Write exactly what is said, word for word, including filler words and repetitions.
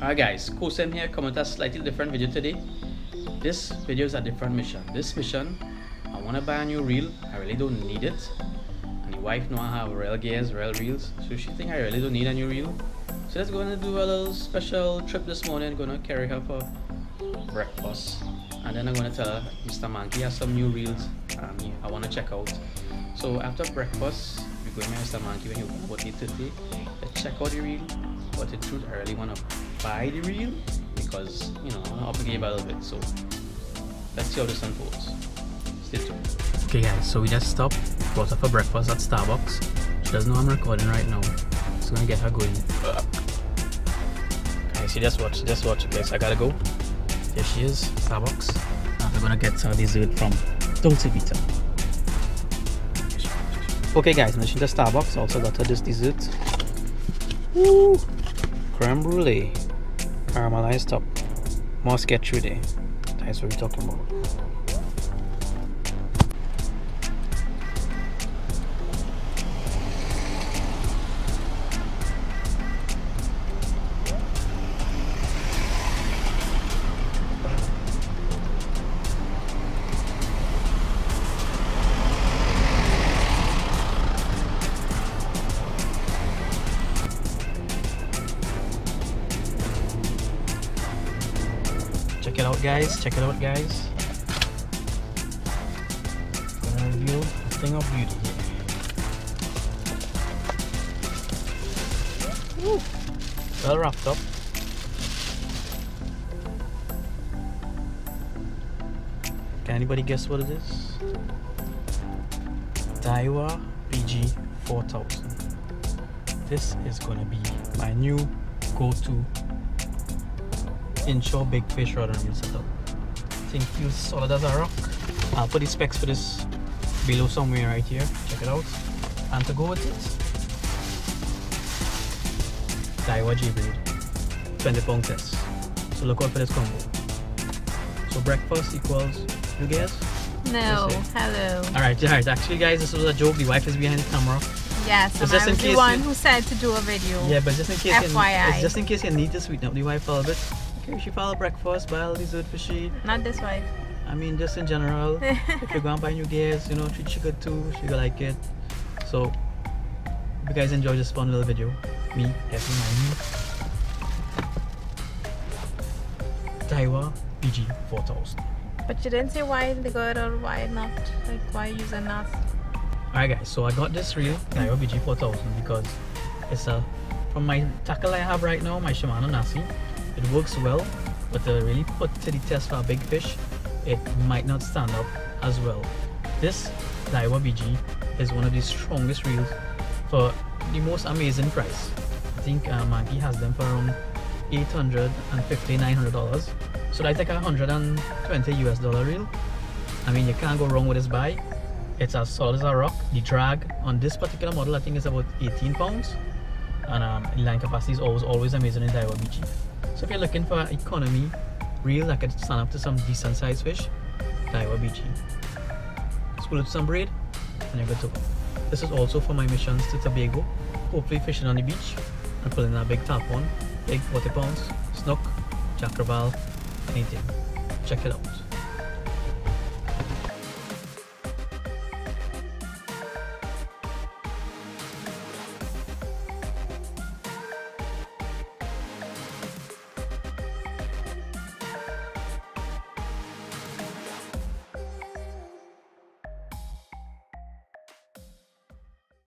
Alright guys, Kosen here, coming to a slightly different video today. This video is a different mission. This mission, I want to buy a new reel. I really don't need it. And the wife know I have rail gears, rail reels, so she think I really don't need a new reel. So let's go and do a little special trip this morning. I'm gonna carry her for breakfast. And then I'm gonna tell her, Mister Monkey has some new reels and I wanna check out. So after breakfast, we're going to Mister Monkey when you open about eight thirty. Let's check out the reel. But the truth, I really want to buy the reel because, you know, I'm up to give a little bit. So let's see how this unfolds. Stay tuned. Okay guys, so we just stopped, brought her for breakfast at Starbucks. She doesn't know I'm recording right now. It's gonna get her going. Uh. Okay, see, just watch, just watch, guys. I gotta go. There she is, Starbucks. And we're gonna get her dessert from Dolce Vita. Okay guys, now she's in the Starbucks. Also got her this dessert. Woo! Creme brulee, caramelized top. Must get through there. That's what we're talking about. Check it out guys, check it out guys. I'm gonna review a thing of beauty here. Woo. Well wrapped up. Can anybody guess what it is? Daiwa P G four thousand. This is gonna be my new go-to inshore big fish rod and reel setup. Thing feels solid as a rock. I'll put the specs for this below somewhere right here. Check it out. And to go with it, Daiwa J-Braid twenty pound test. So look out for this combo. So breakfast equals, you guess? No. Hello. Alright, alright. Actually guys, this was a joke. The wife is behind the camera. Yes, and I was the one you, who said to do a video. Yeah, but just in case, F Y I. You, just in case you need to sweeten up the wife a little bit. Okay, she follow breakfast, buy all dessert for she. Not this wife. I mean, just in general. If you're going to buy new gears, you know, treat she good too. She will like it. So, if you guys enjoy this fun little video, me, F Y I, Daiwa P G four thousand. But you didn't say why they got or why not. Like, why use a N A S? Alright guys, so I got this reel, Daiwa B G four thousand, because it's a, from my tackle I have right now, my Shimano Nasci. It works well, but to really put to the test for a big fish, it might not stand up as well. This Daiwa B G is one of the strongest reels for the most amazing price. I think uh, Monkey has them for around eight hundred fifty, nine hundred dollars. So I take a one hundred twenty US dollar reel. I mean, you can't go wrong with this buy. It's as solid as a rock. The drag on this particular model, I think, is about eighteen pounds, and um, the line capacity is always always amazing in Daiwa B G. So if you're looking for an economy reel that can stand up to some decent sized fish, Daiwa B G. Spool it to some braid, and you're good to go. This is also for my missions to Tobago. Hopefully fishing on the beach and pulling a big tarpon, big forty pounds, snook, jack, anything. Check it out.